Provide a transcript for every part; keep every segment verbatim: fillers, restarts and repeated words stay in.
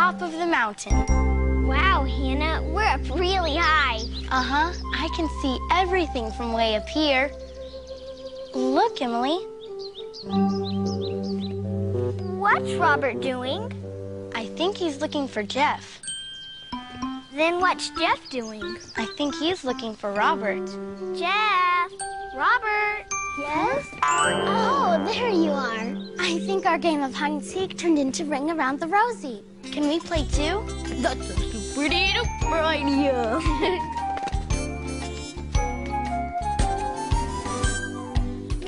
top of the mountain. Wow, Hannah, we're up really high. Uh-huh. I can see everything from way up here. Look, Emily. What's Robert doing? I think he's looking for Jeff. Then what's Jeff doing? I think he's looking for Robert. Jeff! Robert! Yes? Oh, there you are. I think our game of hide and seek turned into Ring Around the Rosie. Can we play too? That's a super idea.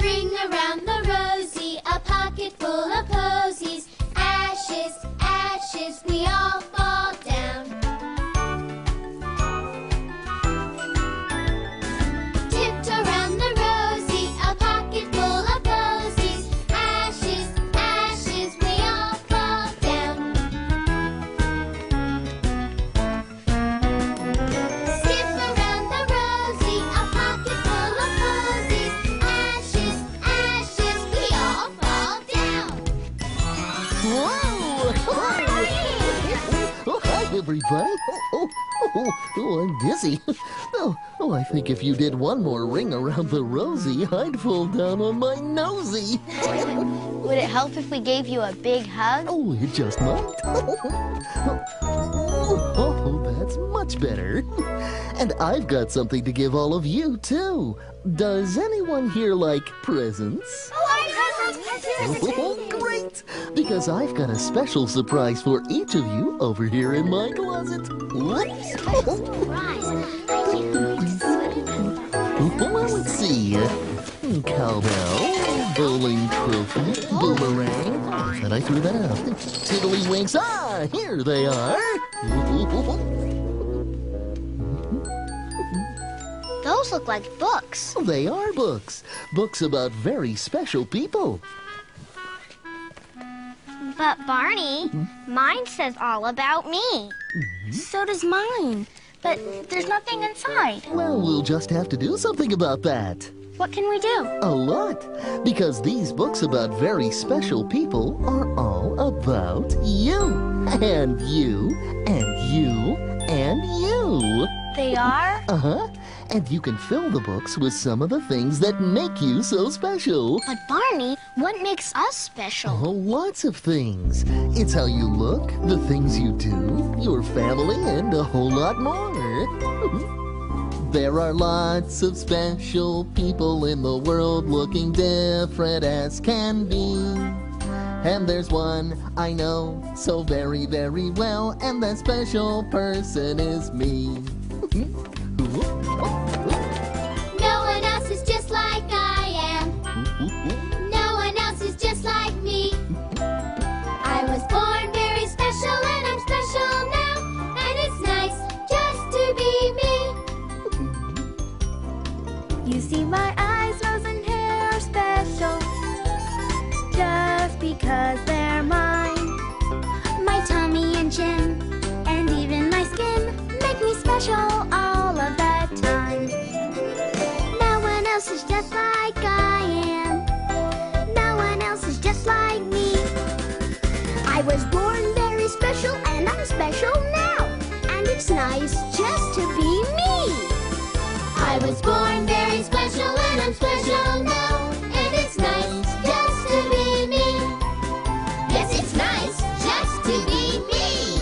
Ring around the Rosie, a pocket full of posies. Ashes, ashes, we all fall down. Everybody? Oh, oh, oh, oh, I'm dizzy. Oh, oh, I think if you did one more ring around the Rosie, I'd fall down on my nosy. Would it help if we gave you a big hug? Oh, it just might. Oh, oh, oh, that's much better. And I've got something to give all of you, too. Does anyone here like presents? Oh, I have presents! Oh, great! Because I've got a special surprise for each of you over here in my closet. Whoops! Well, let's see. Cowbell, bowling trophy, boomerang. I thought I threw that out. Tiddlywinks. Ah, here they are. Those look like books. Oh, they are books. Books about very special people. But, Barney, mm-hmm. mine says all about me. Mm-hmm. So does mine. But there's nothing inside. Well, we'll just have to do something about that. What can we do? A lot. Because these books about very special people are all about you. And you. And you. And you. They are? Uh-huh. And you can fill the books with some of the things that make you so special. But Barney, what makes us special? Oh, lots of things. It's how you look, the things you do, your family, and a whole lot more. There are lots of special people in the world looking different as can be. And there's one I know so very, very well, and that special person is me. My eyes, nose, and hair are special just because they're mine. My tummy and chin and even my skin make me special all of the time. No one else is just like I am. No one else is just like me. I was born very special and I'm special now. And it's nice just to be me. I was born very special. I'm special now, and it's nice just to be me. Yes, it's nice just to be me.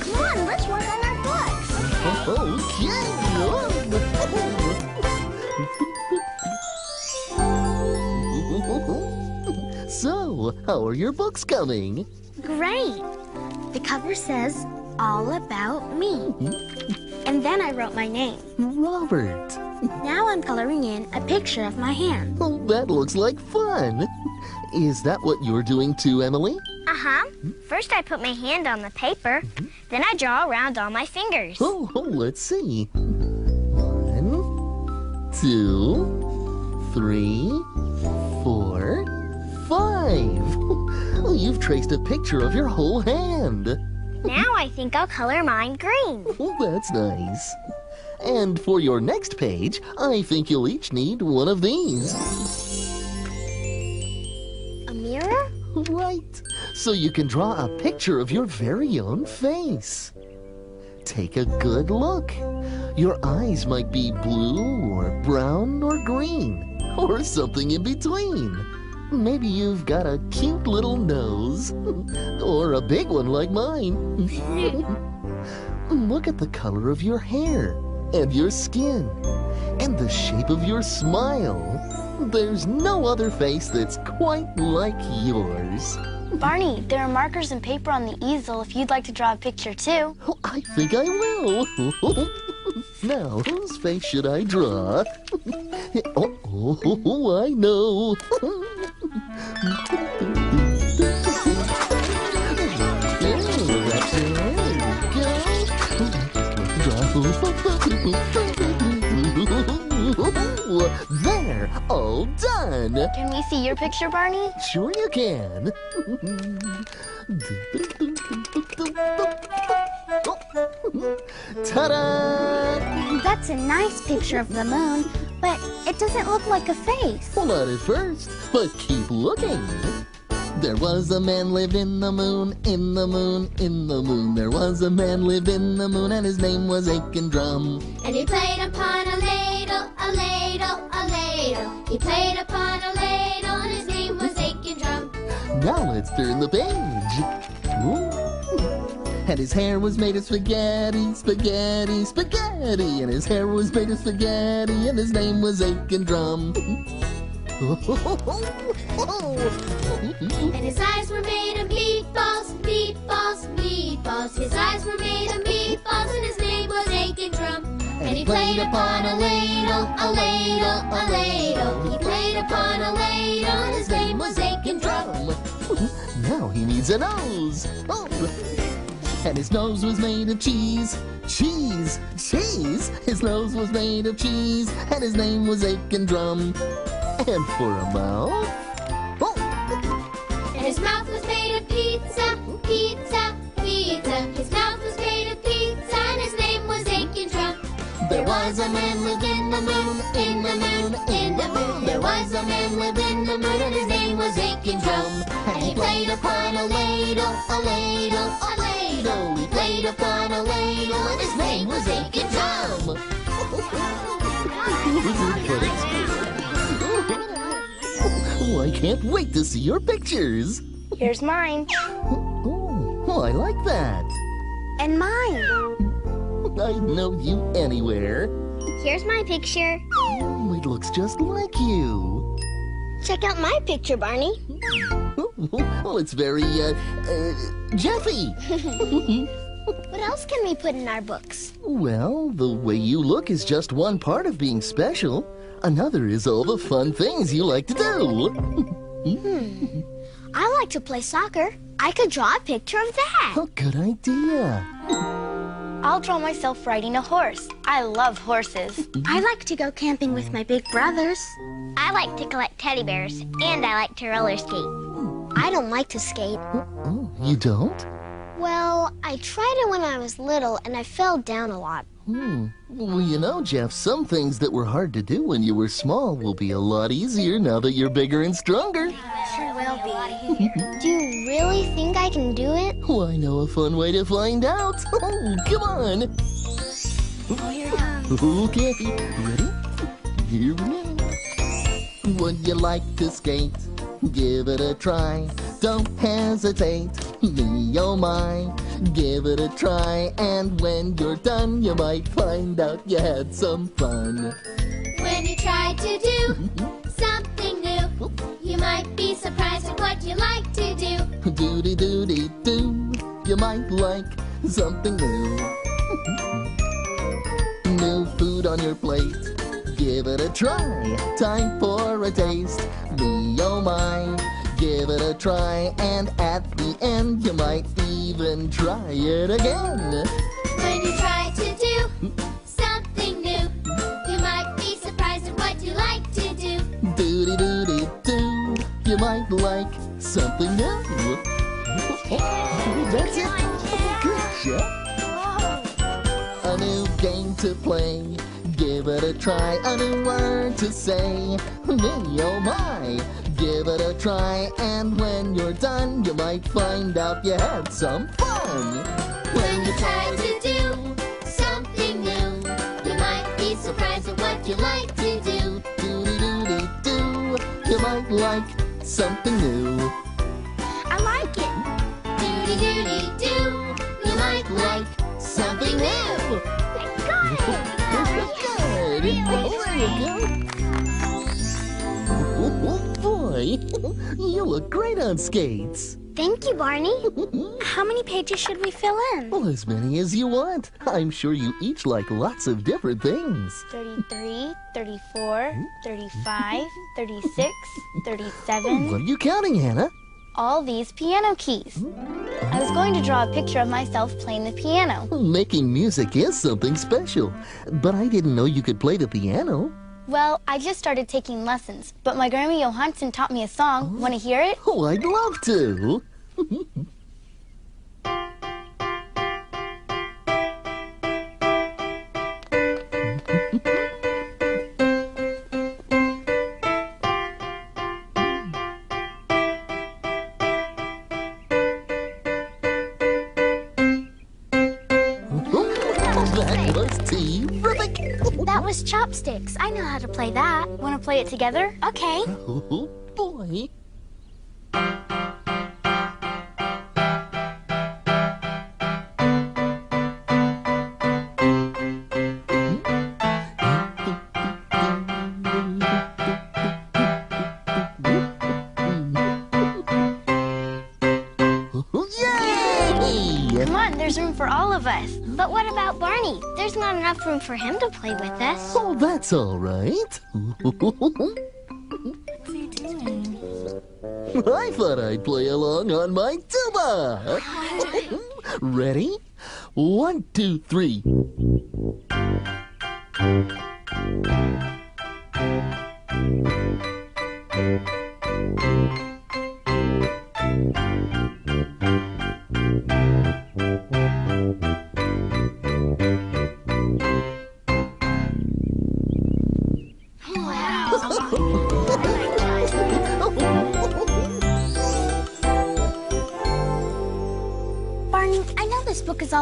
Come on, let's work on our books. Okay. So, how are your books coming? Great. The cover says, all about me. And then I wrote my name. Robert. Now I'm coloring in a picture of my hand. Oh, that looks like fun. Is that what you're doing too, Emily? Uh-huh. First I put my hand on the paper. Mm-hmm. Then I draw around all my fingers. Oh, oh, let's see. One, two, three, four, five. Oh, you've traced a picture of your whole hand. Now I think I'll color mine green. Oh, that's nice. And for your next page, I think you'll each need one of these. A mirror? Right. so you can draw a picture of your very own face. Take a good look. Your eyes might be blue or brown or green, or something in between. Maybe you've got a cute little nose, or a big one like mine. Look at the color of your hair, and your skin, and the shape of your smile. There's no other face that's quite like yours. Barney, there are markers and paper on the easel if you'd like to draw a picture, too. Oh, I think I will. Now, whose face should I draw? Oh, oh, oh, oh I know. There, all done. Can we see your picture, Barney? Sure you can. Ta-da! That's a nice picture of the moon, but it doesn't look like a face. Well, not at first, but keep looking. There was a man lived in the moon, in the moon, in the moon. There was a man lived in the moon, and his name was Aiken Drum. And he played upon a ladle, a ladle, a ladle. He played upon a ladle, and his name was Aiken Drum. Now let's turn the page. Ooh. And his hair was made of spaghetti, spaghetti, spaghetti. And his hair was made of spaghetti, and his name was Aiken Drum. And his eyes were made of meatballs, meatballs, meatballs. His eyes were made of meatballs, and his name was Aiken Drum. And he played upon a ladle, a ladle, a ladle. He played upon a ladle, and his name was Aiken Drum. Now he needs a nose. Oh. And his nose was made of cheese, cheese, cheese. His nose was made of cheese, and his name was Aiken Drum. And for a mouth, oh. And his mouth was made of pizza, pizza, pizza. His mouth was made of pizza, and his name was Aiken Drum. There was a man lived in the moon, in the moon, in the moon. There was a man lived in the moon, and his name was Aiken Drum. And he played upon a ladle, a ladle, a ladle. He played upon a ladle, and his name was Aiken Drum. Oh, I can't wait to see your pictures. Here's mine. Oh, oh, I like that. And mine. I'd know you anywhere. Here's my picture. Oh, it looks just like you. Check out my picture, Barney. Oh, oh, oh it's very, uh, uh Jeffy. What else can we put in our books? Well, the way you look is just one part of being special. Another is all the fun things you like to do. Hmm. I like to play soccer. I could draw a picture of that. Oh, good idea. I'll draw myself riding a horse. I love horses. I like to go camping with my big brothers. I like to collect teddy bears, and I like to roller skate. I don't like to skate. Oh, you don't? Well, I tried it when I was little, and I fell down a lot. Hmm. Well, you know, Jeff, some things that were hard to do when you were small will be a lot easier now that you're bigger and stronger. Sure will be. Do you really think I can do it? Well, I know a fun way to find out. Oh, come on. Oh, here it comes. Okay, ready? Here we go. Would you like to skate? Give it a try. Don't hesitate. Me, oh my. Give it a try, and when you're done, you might find out you had some fun. When you try to do something new, you might be surprised at what you like to do. Doody doody do, you might like something new. New food on your plate, give it a try. Time for a taste, me oh my. Give it a try, and at the end, you might even try it again. When you try to do something new, you might be surprised at what you like to do. Doody doody do, you might like something new. That's it. Good job. A new game to play. Give it a try, a new word to say. Me, oh my. give it a try, and when you're done, you might find out you had some fun. When you try to do something new, you might be surprised at what you like to do. Do do do do do. You might like something new. I like it. Do do do do do. You might like something new. Good. Good. Good. Oh boy, you look great on skates. Thank you, Barney. How many pages should we fill in? Well, as many as you want. I'm sure you each like lots of different things. thirty-three, thirty-four, thirty-five, thirty-six, thirty-seven. What are you counting, Hannah? All these piano keys. I was going to draw a picture of myself playing the piano. Making music is something special, but I didn't know you could play the piano. Well, I just started taking lessons, but my Grammy Johansson taught me a song. Oh. Want to hear it? Oh, I'd love to. Chopsticks. I know how to play that. Want to play it together? Okay. Oh, boy. Yay! Come on, there's room for all of us. But what about Barney? There's not enough room for him to play with us. Oh, that's all right. What's he doing? I thought I'd play along on my tuba. Ready? One, two, three.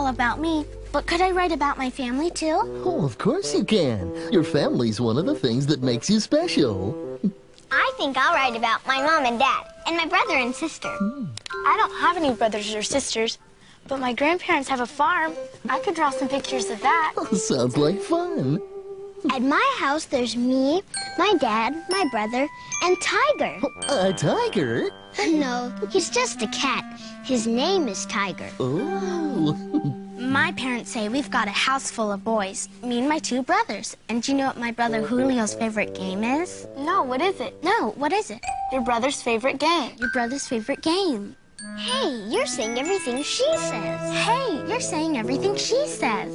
About me, but could I write about my family too? Oh, of course you can. Your family's one of the things that makes you special. I think I'll write about my mom and dad and my brother and sister. Hmm. I don't have any brothers or sisters, but my grandparents have a farm. I could draw some pictures of that. Oh, sounds like fun. At my house, there's me, my dad, my brother, and Tiger. A tiger? No, he's just a cat. His name is Tiger. Oh. My parents say we've got a house full of boys, me and my two brothers. And do you know what my brother Julio's favorite game is? No, what is it? No, what is it? Your brother's favorite game. Your brother's favorite game. Hey, you're saying everything she says. Hey, you're saying everything she says.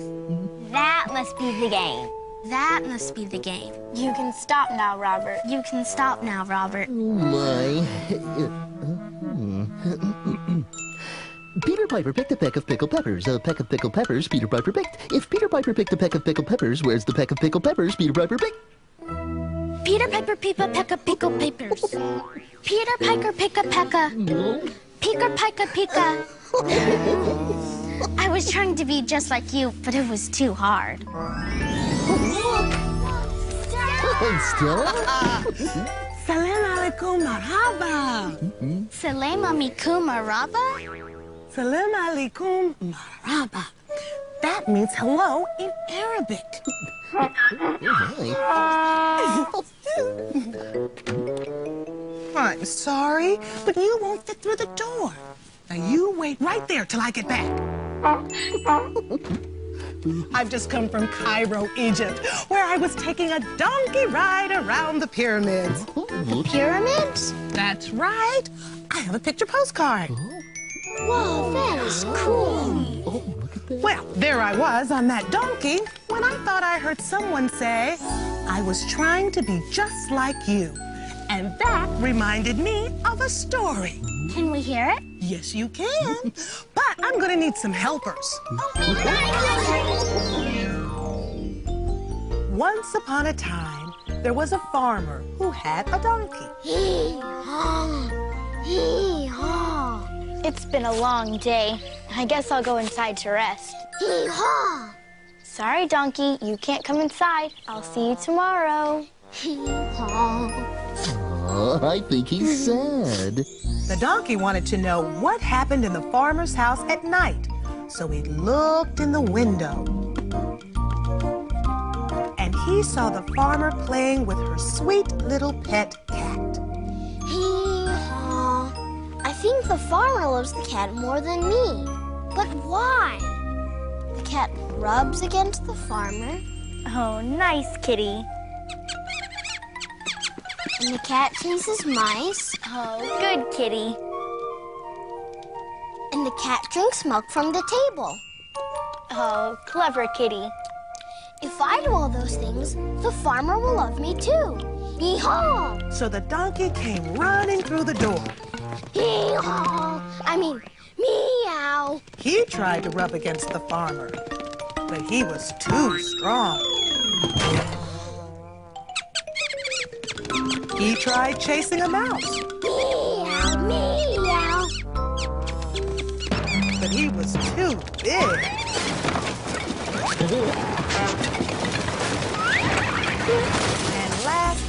That must be the game. That must be the game. You can stop now, Robert. You can stop now, Robert. Oh, my. Peter Piper picked a peck of pickled peppers. A peck of pickled peppers Peter Piper picked. If Peter Piper picked a peck of pickled peppers, where's the peck of pickled peppers Peter Piper picked? Peter Piper picked a peck of pickled peppers. Peter Piper picked a peck of... Peter Piper picked a... I was trying to be just like you, but it was too hard. Stella? Salam alaikum marhaba. Salam alaikum marhaba? Salam alaikum marhaba. That means hello in Arabic. I'm sorry, but you won't fit through the door. Now you wait right there till I get back. I've just come from Cairo, Egypt, where I was taking a donkey ride around the pyramids. The pyramids? That's right. I have a picture postcard. Whoa, that is cool. Oh, look at that. Well, there I was on that donkey when I thought I heard someone say, I was trying to be just like you. And that reminded me of a story. Can we hear it? Yes, you can. But I'm going to need some helpers. Once upon a time, there was a farmer who had a donkey. Hee-haw! Hee-haw! It's been a long day. I guess I'll go inside to rest. Hee-haw! Sorry, donkey, you can't come inside. I'll see you tomorrow. Oh, I think he's sad. The donkey wanted to know what happened in the farmer's house at night, so he looked in the window. And he saw the farmer playing with her sweet little pet cat. Hee-haw. I think the farmer loves the cat more than me. But why? The cat rubs against the farmer. Oh, nice kitty. And the cat chases mice. Oh, good kitty. And the cat drinks milk from the table. Oh, clever kitty. If I do all those things, the farmer will love me too. Hee-haw! So the donkey came running through the door. Hee-haw! I mean, meow. He tried to rub against the farmer, but he was too strong. He tried chasing a mouse. Meow, meow. But he was too big. And last,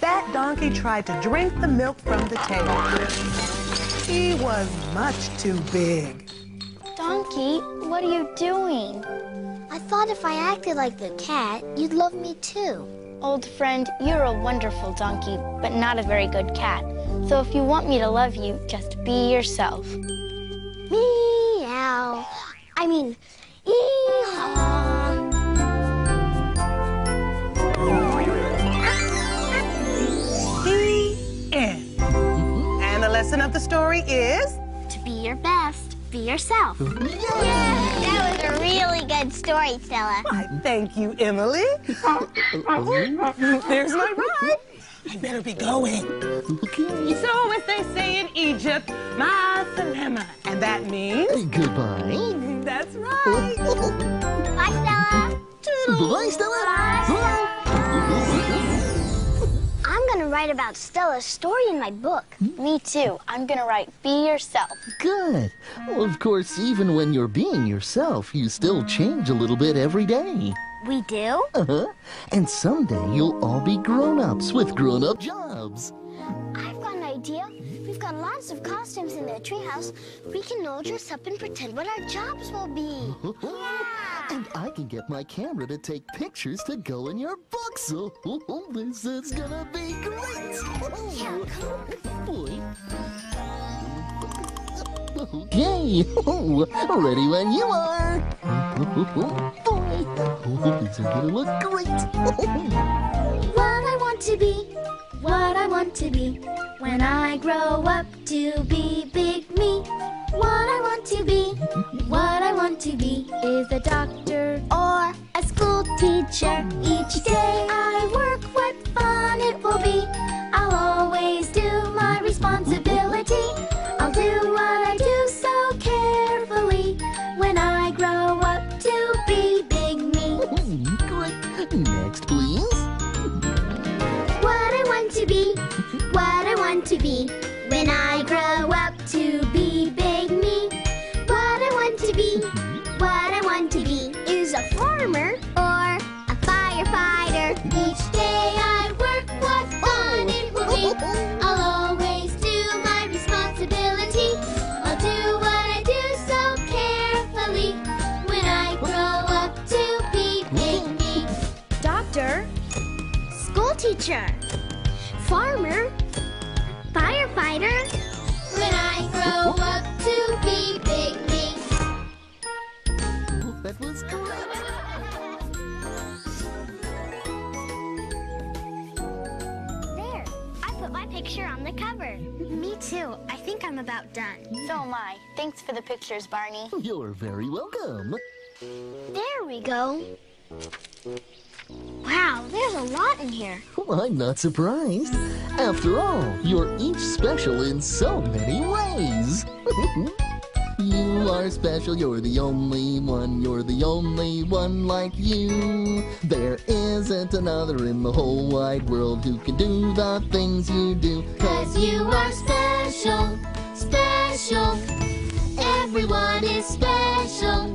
that donkey tried to drink the milk from the table. He was much too big. Donkey, what are you doing? I thought if I acted like the cat, you'd love me too. Old friend, you're a wonderful donkey, but not a very good cat. So if you want me to love you, just be yourself. Meow. I mean, ee-haw. The end. And the lesson of the story is? To be your best, be yourself. Yay! That was a really good story, Stella. Why, thank you, Emily. There's my ride. I better be going. So, as they say in Egypt, ma salama. And that means? Hey, goodbye. That's right. Bye, Stella. Toodles. Bye, Stella. Bye, Stella. I'm going to write about Stella's story in my book. Me too. I'm going to write, Be Yourself. Good. Well, of course, even when you're being yourself, you still change a little bit every day. We do? Uh-huh. And someday you'll all be grown-ups with grown-up jobs. I've got an idea. We've got lots of costumes in the treehouse. We can all dress up and pretend what our jobs will be. Yeah. And I can get my camera to take pictures to go in your book. So this is gonna be great. Yeah, come on. Yay! Ready when you are. Boy, these are gonna look great. What I want to be. What I want to be when I grow up to be big me. What I want to be, what I want to be is a doctor or a school teacher. Each day I work, what fun it will be. I'll always do my responsibility. I'll do what I do so carefully when I grow up to be big me. Great. Next, please. To be what I want to be when I grow up to be big me. What I want to be, what I want to be is a farmer or a firefighter. Each day I work, what fun it will be. I'll always do my responsibility. I'll do what I do so carefully when I grow up to be big me. Doctor, school teacher, farmer, firefighter, when I grow up to be big me. Oh, that was great. There, I put my picture on the cover. Me too. I think I'm about done. So am I. Thanks for the pictures, Barney. You're very welcome. There we go. Wow, there's a lot in here. Well, I'm not surprised. After all, you're each special in so many ways. You are special, you're the only one, you're the only one like you. There isn't another in the whole wide world who can do the things you do. Cause you are special, special. Everyone is special.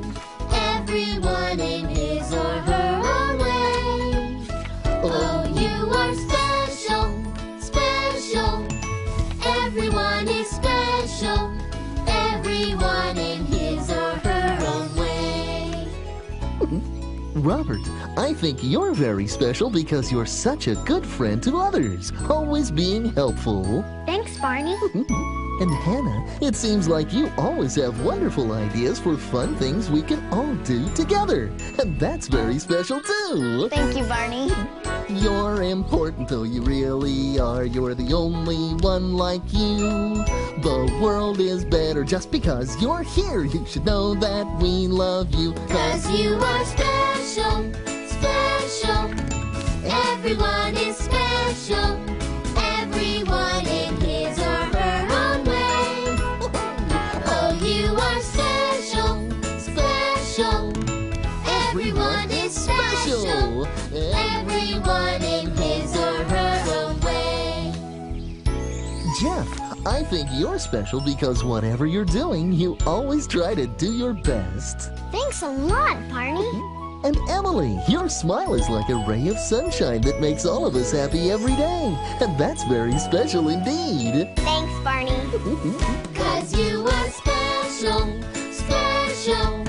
Everyone in his or her own way. Oh, you are special, special. Everyone is special. Everyone in his or her own way. Robert, I think you're very special because you're such a good friend to others, always being helpful. Thanks, Barney. And Hannah, it seems like you always have wonderful ideas for fun things we can all do together. And that's very special, too. Thank you, Barney. You're important, though you really are. You're the only one like you. The world is better just because you're here. You should know that we love you. Cause you are special, special. Everyone is special. Everyone in his or her own way. Oh, you are special, special. Everyone is special. Everyone in his or her own way. Jeff, I think you're special because whatever you're doing, you always try to do your best. Thanks a lot, Barney. And Emily, your smile is like a ray of sunshine that makes all of us happy every day. And that's very special indeed. Thanks, Barney. Cause you are special, special.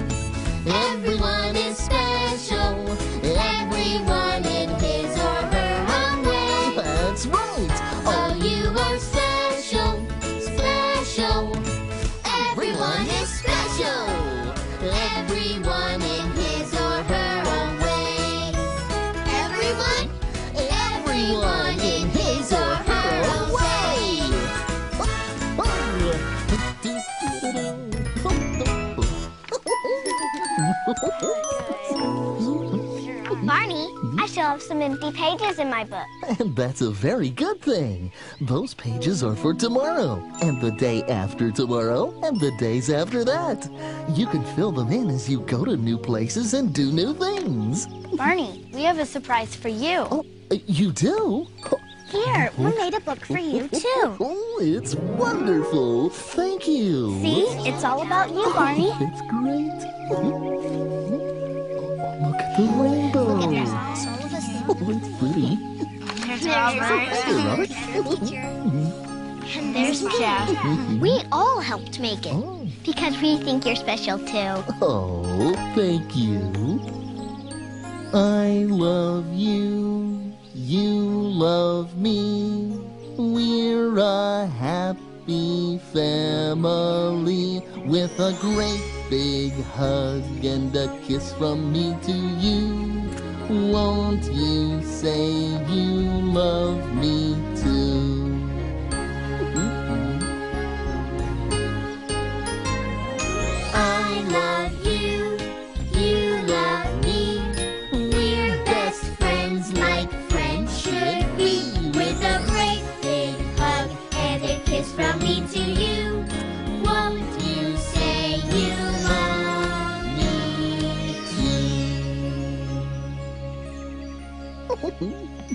Everyone is special. Everyone in his or her own way. That's right. Oh, you are special. Everyone is special. Everyone in his or her own way. Everyone, everyone in his or her own way. Barney, I still have some empty pages in my book. And that's a very good thing. Those pages are for tomorrow, and the day after tomorrow, and the days after that. You can fill them in as you go to new places and do new things. Barney, we have a surprise for you. Oh, you do? Here, we made a book for you, too. Oh, it's wonderful. Thank you. See? It's all about you, Barney. It's great. Look at the rainbow. Look at there's all of us there. Oh, it's pretty. There's Robert. And there's Jeff. We all helped make it. Oh. Because we think you're special, too. Oh, thank you. I love you. You love me. We're a happy family with a great big hug and a kiss from me to you. Won't you say you love me too? I love you, you love me. We're best friends like friends should be. With a great big hug and a kiss from me to you. Won't you say you love me too?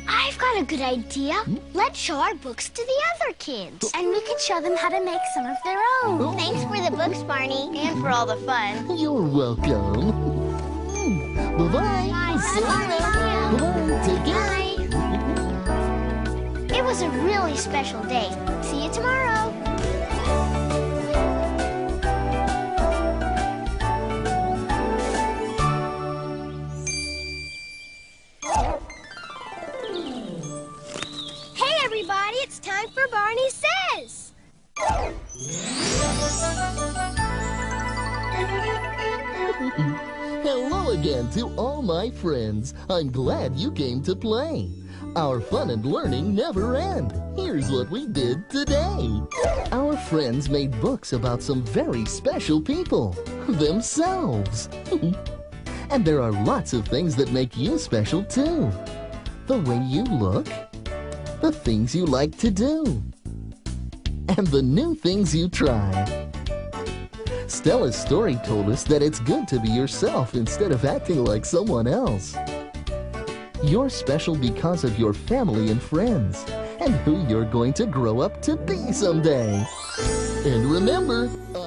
I've got a good idea. Let's show our books to the other kids. And we can show them how to make some of their own. Thanks for the books, Barney. And for all the fun. You're welcome. Bye-bye. Bye-bye. Bye-bye. Take care. It was a really special day. See you tomorrow. It's time for Barney Says! Hello again to all my friends. I'm glad you came to play. Our fun and learning never end. Here's what we did today. Our friends made books about some very special people. Themselves. And there are lots of things that make you special too. The way you look. The things you like to do, and the new things you try. Stella's story told us that it's good to be yourself instead of acting like someone else. You're special because of your family and friends, and who you're going to grow up to be someday. And remember,